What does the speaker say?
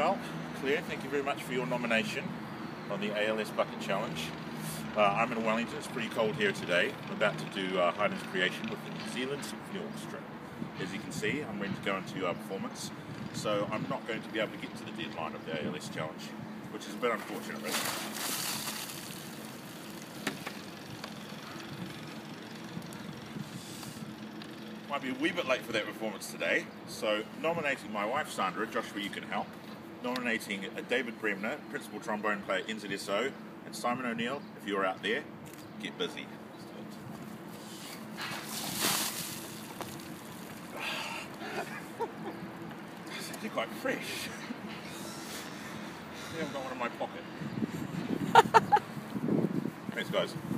Well, Claire, thank you very much for your nomination on the ALS Bucket Challenge. I'm in Wellington. It's pretty cold here today. I'm about to do Heiden's Creation with the New Zealand Symphony Orchestra. As you can see, I'm ready to go into our performance, so I'm not going to be able to get to the deadline of the ALS Challenge, which is a bit unfortunate, really. Might be a wee bit late for that performance today, so nominating my wife Sandra, Joshua You Can Help, nominating David Bremner, Principal Trombone Player NZSO, and Simon O'Neill, if you're out there, get busy. It's actually quite fresh. I think I've got one in my pocket. Thanks guys.